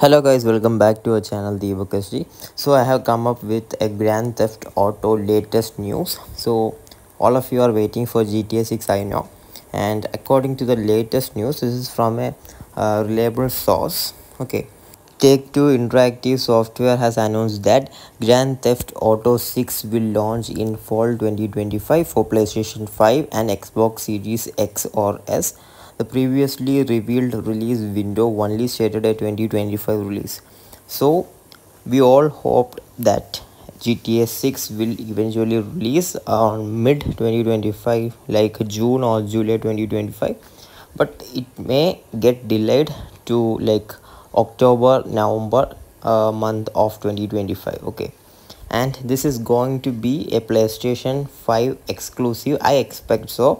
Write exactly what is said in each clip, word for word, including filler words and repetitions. Hello guys, welcome back to our channel Deepak S G. So I have come up with a Grand Theft Auto latest news. So all of you are waiting for G T A six, I know. And according to the latest news, this is from a uh, reliable source. Okay, Take Two Interactive Software has announced that Grand Theft Auto six will launch in fall twenty twenty-five for PlayStation five and Xbox Series X or S. The previously revealed release window only stated a twenty twenty-five release. So we all hoped that G T A six will eventually release on mid twenty twenty-five, like June or July twenty twenty-five, but it may get delayed to like October, November uh, month of twenty twenty-five. Okay, and this is going to be a PlayStation five exclusive, I expect so.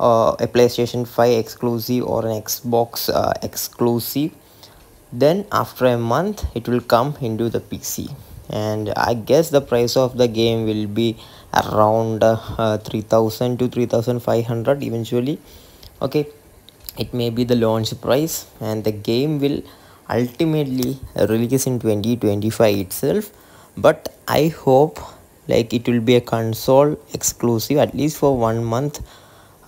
Uh, a PlayStation five exclusive or an Xbox uh, exclusive. Then after a month it will come into the P C, and I guess the price of the game will be around uh, uh, three thousand to three thousand five hundred eventually. Okay, it may be the launch price, and the game will ultimately release in twenty twenty-five itself, but I hope like it will be a console exclusive at least for one month.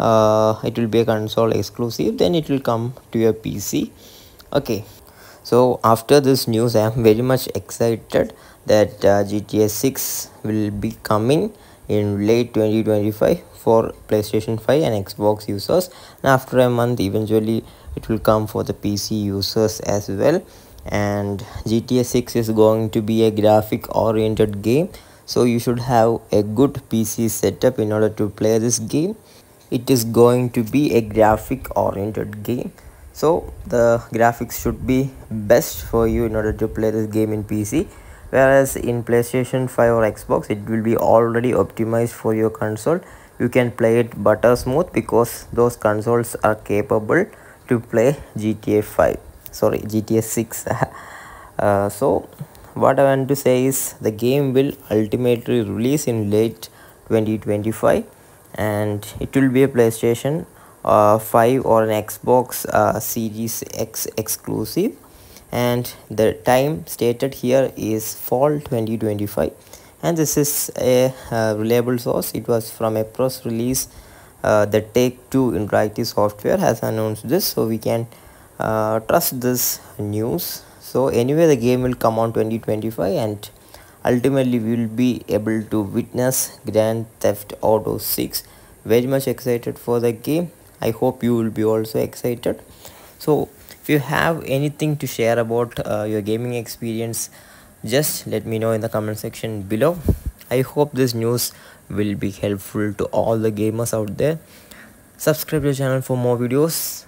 Uh, it will be a console exclusive, then it will come to your P C. Okay, so after this news I am very much excited that uh, G T A six will be coming in late twenty twenty-five for PlayStation five and Xbox users, and after a month eventually it will come for the P C users as well. And G T A six is going to be a graphic oriented game, so you should have a good P C setup in order to play this game. It is going to be a graphic oriented game, so the graphics should be best for you in order to play this game in P C, whereas in PlayStation five or Xbox it will be already optimized for your console. You can play it butter smooth because those consoles are capable to play G T A five sorry G T A six. uh, so what I want to say is the game will ultimately release in late twenty twenty-five, and it will be a PlayStation uh, five or an Xbox uh, Series X exclusive, and the time stated here is fall twenty twenty-five, and this is a uh, reliable source. It was from a press release. Uh, the Take Two Interactive Software has announced this, so we can uh, trust this news. So anyway, the game will come on twenty twenty-five, and ultimately we will be able to witness Grand Theft Auto six. Very much excited for the game. I hope you will be also excited. So if you have anything to share about uh, your gaming experience, just let me know in the comment section below. I hope this news will be helpful to all the gamers out there. Subscribe to the channel for more videos.